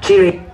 Cheerio.